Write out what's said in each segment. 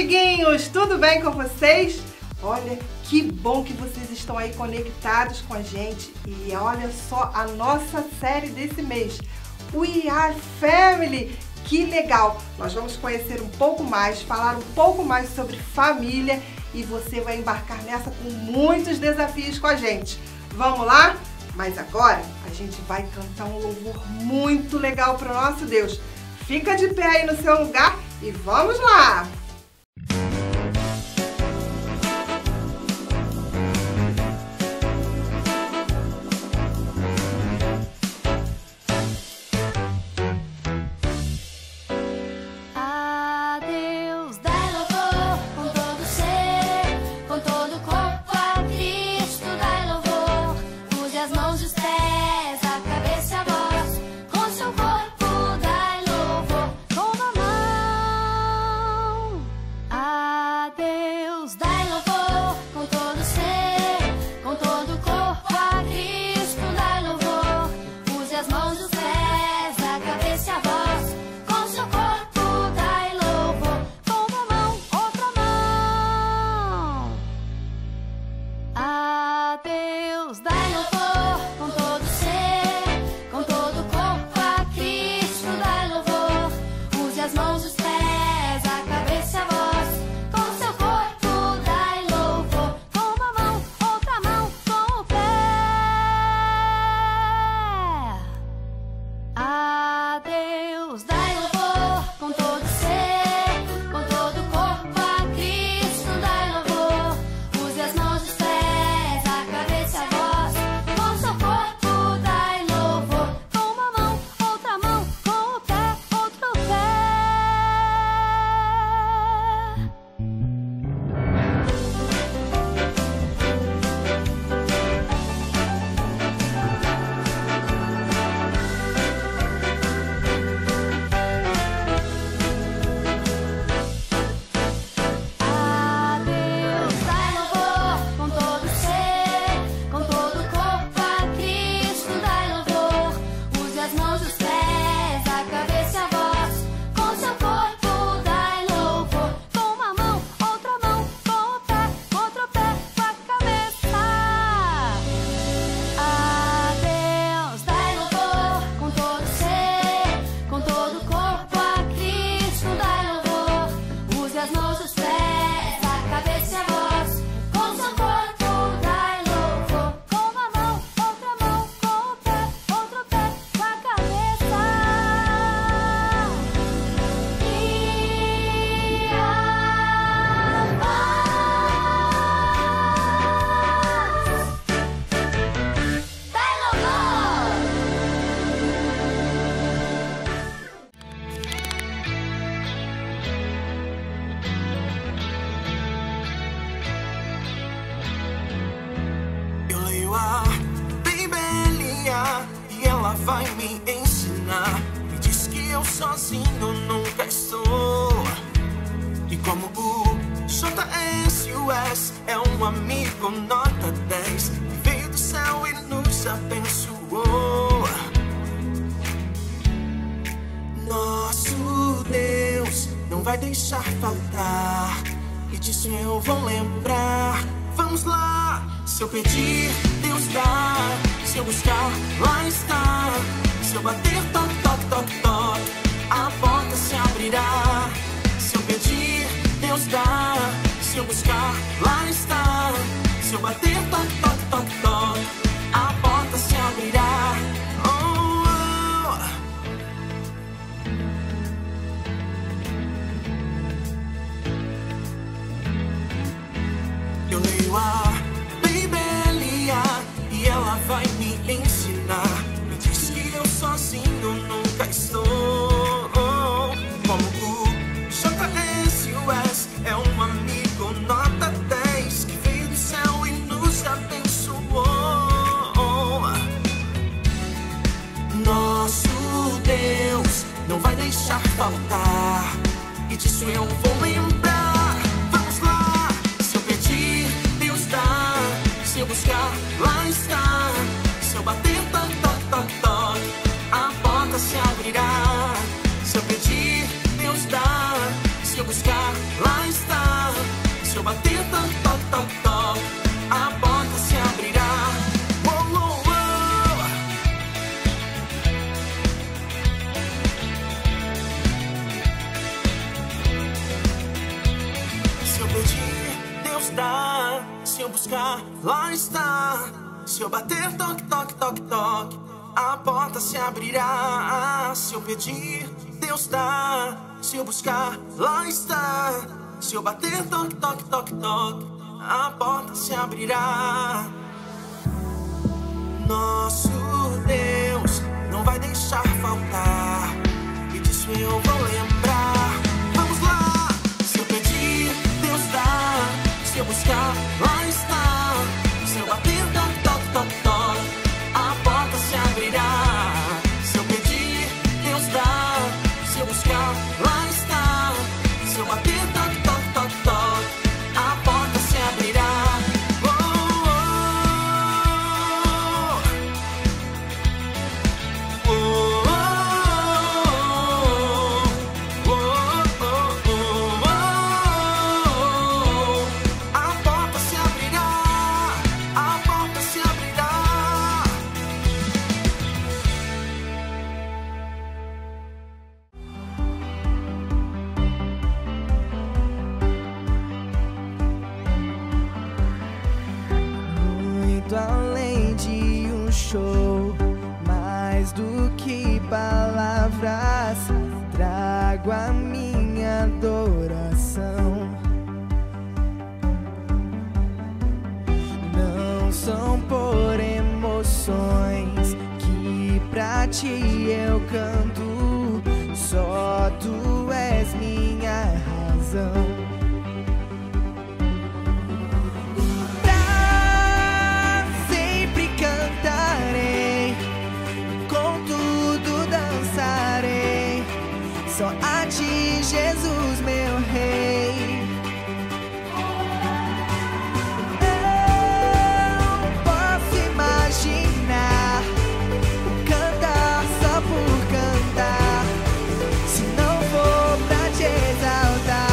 amiguinhos! Tudo bem com vocês? Olha, que bom que vocês estão aí conectados com a gente. E olha só a nossa série desse mês, We Are Family! Que legal! Nós vamos conhecer um pouco mais, falar um pouco mais sobre família e você vai embarcar nessa com muitos desafios com a gente. Vamos lá? Mas agora a gente vai cantar um louvor muito legal para o nosso Deus. Fica de pé aí no seu lugar e vamos lá! Se eu pedir, Deus dá. Se eu buscar, lá está. Se eu bater, toc, toc, toc, toc, a porta se buscar, lá está. Se eu bater, toque, toque, toque, toque, a porta se abrirá. Se eu pedir, Deus dá. Se eu buscar, lá está. Se eu bater, toque, toque, toque, toque, a porta se abrirá. Nosso Deus não vai deixar faltar, e disso eu vou lembrar. Vamos lá! Se eu pedir, Deus dá. Se eu buscar, lá está. Se eu bater, toque, toque, toque, toque, a porta se abrirá. Se eu pedir, Deus dá. Se eu buscar, lá está. Se eu bater, toque, toque, toque, toque, a porta se abrirá. Palavras, trago a minha adoração. Não são por emoções que pra ti eu canto, só tu és minha razão. Só a ti, Jesus, meu Rei, eu posso imaginar cantar só por cantar, se não for pra te exaltar.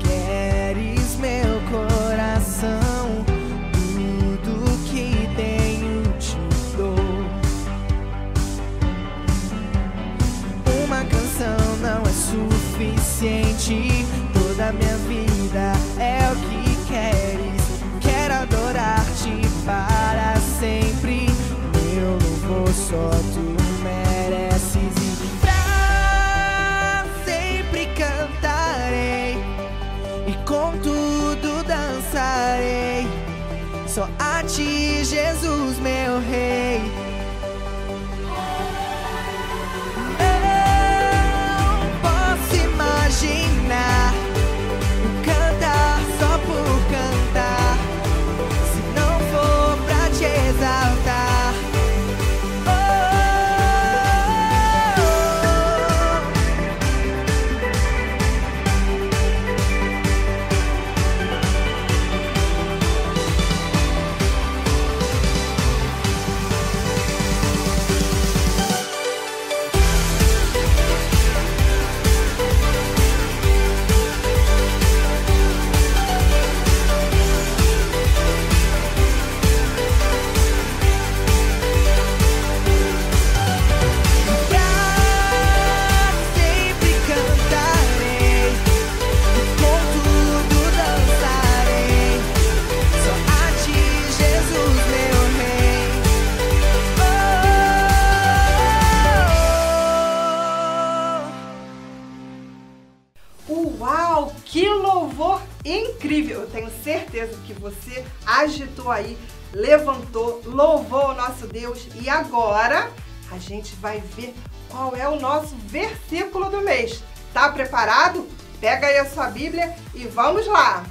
Queres meu coração, tudo que tenho te dou. Uma canção não é suficiente, toda minha vida é o que queres. Quero adorar-te para sempre, meu louvor só tu mereces. Com tudo dançarei, só a ti, Jesus, meu Rei. Eu posso imaginar cantar só por cantar, se não for pra te exaltar. Incrível, eu tenho certeza que você agitou aí, levantou, louvou o nosso Deus. E agora a gente vai ver qual é o nosso versículo do mês. Tá preparado? Pega aí a sua Bíblia e vamos lá!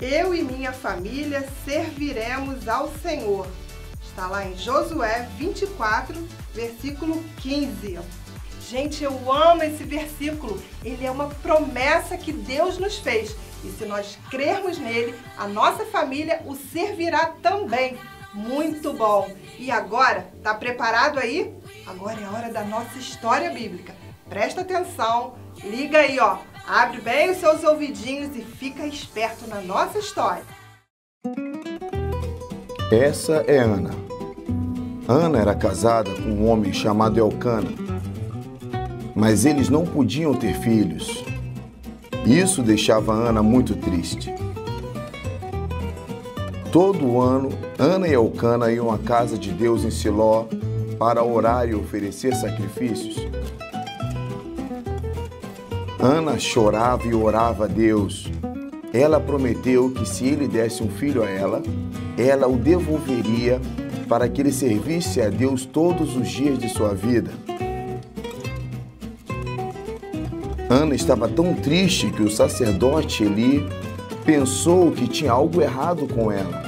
Eu e minha família serviremos ao Senhor. Está lá em Josué 24, versículo 15. Gente, eu amo esse versículo, ele é uma promessa que Deus nos fez. E se nós crermos nele, a nossa família o servirá também. Muito bom! E agora, tá preparado aí? Agora é a hora da nossa história bíblica. Presta atenção! Liga aí, ó. Abre bem os seus ouvidinhos e fica esperto na nossa história. Essa é Ana. Ana era casada com um homem chamado Elcana, mas eles não podiam ter filhos. Isso deixava Ana muito triste. Todo ano, Ana e Elcana iam à casa de Deus em Siló para orar e oferecer sacrifícios. Ana chorava e orava a Deus. Ela prometeu que se ele desse um filho a ela, ela o devolveria para que ele servisse a Deus todos os dias de sua vida. Ana estava tão triste que o sacerdote Eli pensou que tinha algo errado com ela.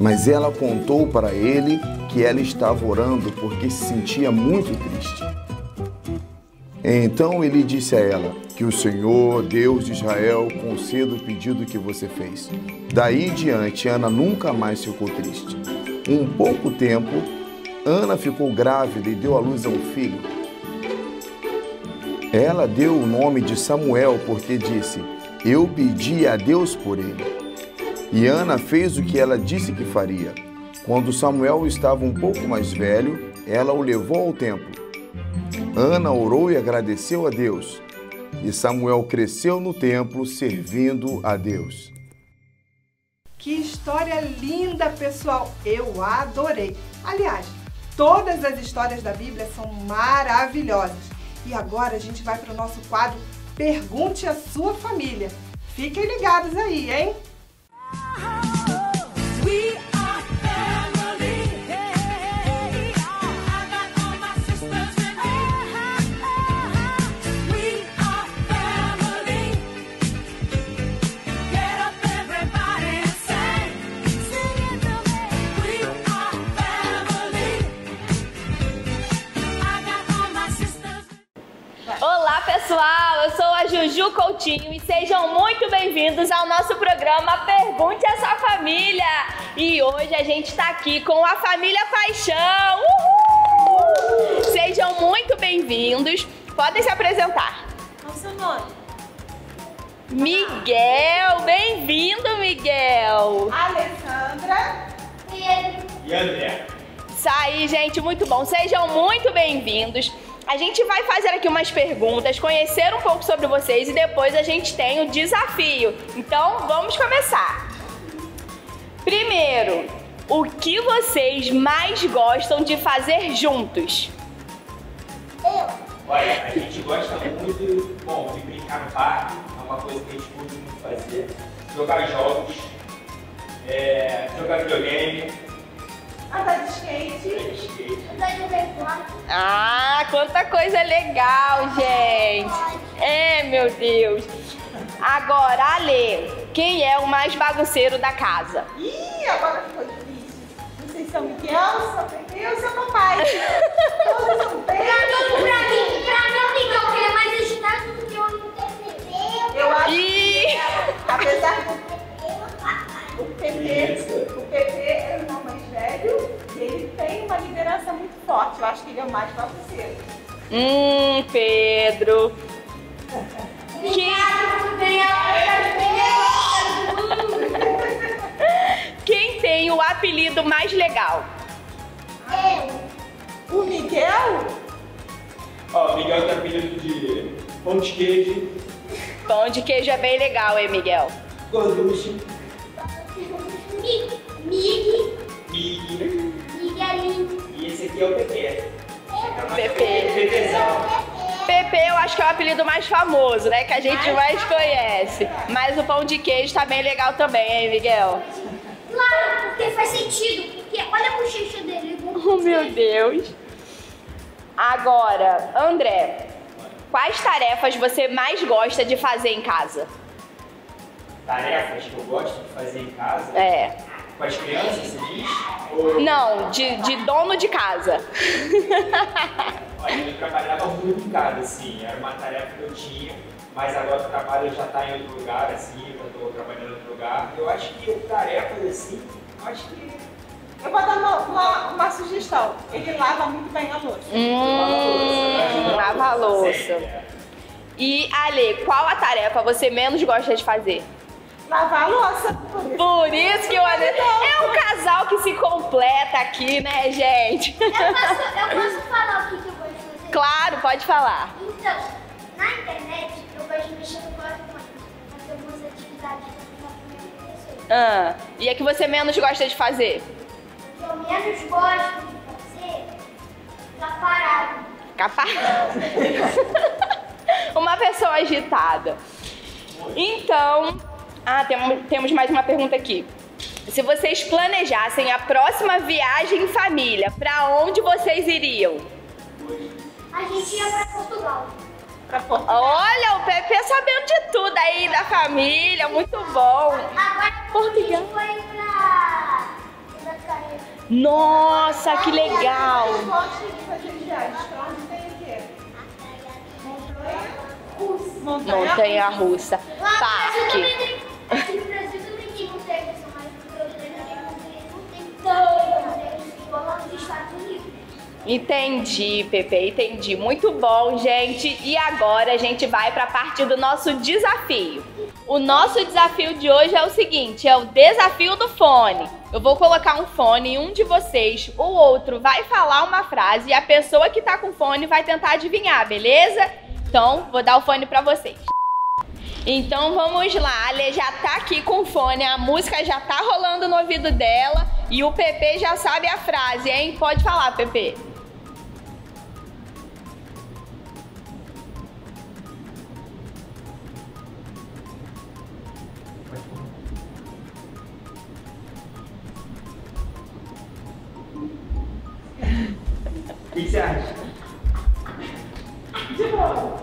Mas ela contou para ele que ela estava orando porque se sentia muito triste. Então ele disse a ela: que o Senhor, Deus de Israel, conceda o pedido que você fez. Daí em diante, Ana nunca mais ficou triste. Em pouco tempo, Ana ficou grávida e deu à luz a um filho. Ela deu o nome de Samuel porque disse: eu pedi a Deus por ele. E Ana fez o que ela disse que faria. Quando Samuel estava um pouco mais velho, ela o levou ao templo. Ana orou e agradeceu a Deus. E Samuel cresceu no templo servindo a Deus. Que história linda, pessoal! Eu adorei! Aliás, todas as histórias da Bíblia são maravilhosas. E agora a gente vai para o nosso quadro Pergunte à Sua Família. Fiquem ligados aí, hein? We are family. Hey, I got all my sisters with me. We are family. Get up everybody and sing. Sing it to me. We are family. I got all my sisters. Olá, pessoal! Eu sou a Juju Coutinho e sejam muito bem-vindos ao nosso programa Pergunte à Sua Família. E hoje a gente está aqui com a família Paixão. Uhul! Sejam muito bem-vindos. Podem se apresentar. Qual o seu nome? Miguel. Bem-vindo, Miguel. Alessandra. E André. Isso aí, gente. Muito bom. Sejam muito bem-vindos. A gente vai fazer aqui umas perguntas, conhecer um pouco sobre vocês e depois a gente tem o desafio. Então, vamos começar. Primeiro, o que vocês mais gostam de fazer juntos? Olha, a gente gosta muito, de brincar no parque, é uma coisa que a gente curte muito fazer. Jogar jogos, jogar videogame. Andar de skate. Andar de skateboard. Ah, quanta coisa legal, gente. É, meu Deus. Agora, Ale, quem é o mais bagunceiro da casa? Ih, agora ficou difícil. Vocês são Miguel, são Pepeu e seu papai. Todos são bem. Pra mim, não. Ele é mais agitado do que eu não tenho. Eu acho que, apesar do o Pepeu é o irmão mais velho, ele tem uma liderança muito forte. Eu acho que ele é o mais bagunceiro. Pedro. Quem tem o apelido mais legal? Eu. O Miguel? O Miguel tem apelido de pão de queijo. Pão de queijo é bem legal, hein, Miguel? Gorducho. Miguelinho. E esse aqui é o Pepe. Pepe, eu acho que é o apelido mais famoso, né? Que a gente mais conhece. Mas o pão de queijo tá bem legal também, hein, Miguel? Claro, porque faz sentido. Porque olha a bochecha dele. Oh, meu Deus. Agora, André, quais tarefas você mais gosta de fazer em casa? Tarefas que eu gosto de fazer em casa? É. Com as crianças, você diz? Ou... Não, de dono de casa. Olha, eu trabalhava muito em casa, assim, era uma tarefa que eu tinha, mas agora o trabalho já está em outro lugar, assim, eu estou trabalhando em outro lugar. Eu acho que tarefas, assim, acho que Eu vou dar uma sugestão. Ele lava muito bem a louça. Lava a louça. E, Ale, qual a tarefa você menos gosta de fazer? Lavar a louça. Por isso que o Ale... É um casal que se completa aqui, né, gente? Eu posso falar o que eu gosto de fazer? Claro, pode falar. Então, na internet, eu gosto de mexer no corpo, fazer algumas atividades para as pessoas. Ah, e é que você menos gosta de fazer? Eu menos gosto de fazer ficar parado. Ficar parado. Uma pessoa agitada. Então... Ah, temos mais uma pergunta aqui. Se vocês planejassem a próxima viagem em família, pra onde vocês iriam? A gente ia pra Portugal. Olha, o Pepe é sabendo de tudo aí da família, muito bom. Agora Portugal. A gente foi pra... Nossa, que legal. Montanha Russa. Parque. Aqui no Brasil também tem montanha russa, mas nos Estados Unidos. Entendi, Pepe, entendi. Muito bom, gente. E agora a gente vai para a parte do nosso desafio. O nosso desafio de hoje é o seguinte, é o desafio do fone. Eu vou colocar um fone em um de vocês, o outro vai falar uma frase e a pessoa que tá com fone vai tentar adivinhar, beleza? Então, vou dar o fone para vocês. Então vamos lá, a Ale já tá aqui com o fone, a música já tá rolando no ouvido dela e o Pepe já sabe a frase, hein? Pode falar, Pepe. O que você acha? De novo.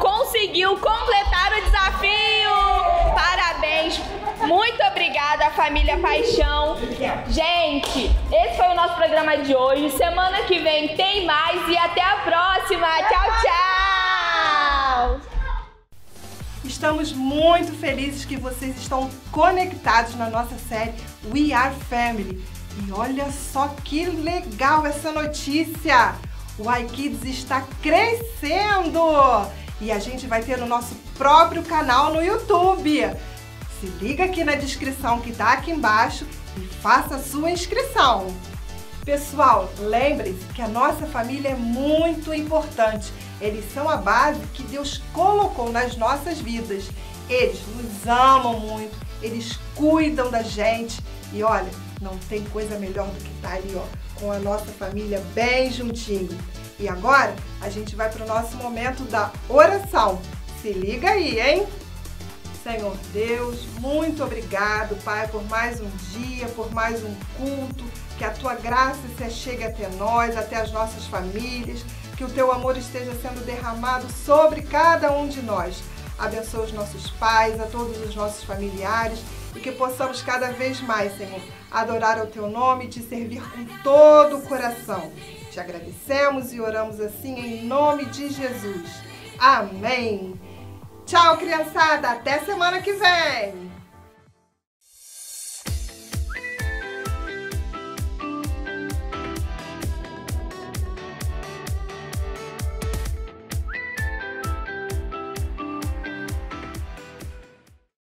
Conseguiu completar o desafio! Parabéns! Muito obrigada, família Paixão! Gente, esse foi o nosso programa de hoje. Semana que vem tem mais e até a próxima! Tchau, tchau! Estamos muito felizes que vocês estão conectados na nossa série We Are Family. E olha só que legal essa notícia! O iKids está crescendo! E a gente vai ter o nosso próprio canal no YouTube. Se liga aqui na descrição que tá aqui embaixo e faça a sua inscrição. Pessoal, lembre-se que a nossa família é muito importante. Eles são a base que Deus colocou nas nossas vidas. Eles nos amam muito, eles cuidam da gente. E olha, não tem coisa melhor do que estar ali, ó, com a nossa família bem juntinho. E agora, a gente vai para o nosso momento da oração. Se liga aí, hein? Senhor Deus, muito obrigado, Pai, por mais um dia, por mais um culto. Que a Tua graça se chegue até nós, até as nossas famílias. Que o Teu amor esteja sendo derramado sobre cada um de nós. Abençoa os nossos pais, a todos os nossos familiares. E que possamos cada vez mais, Senhor, adorar o Teu nome e Te servir com todo o coração. Te agradecemos e oramos assim em nome de Jesus. Amém. Tchau, criançada. Até semana que vem.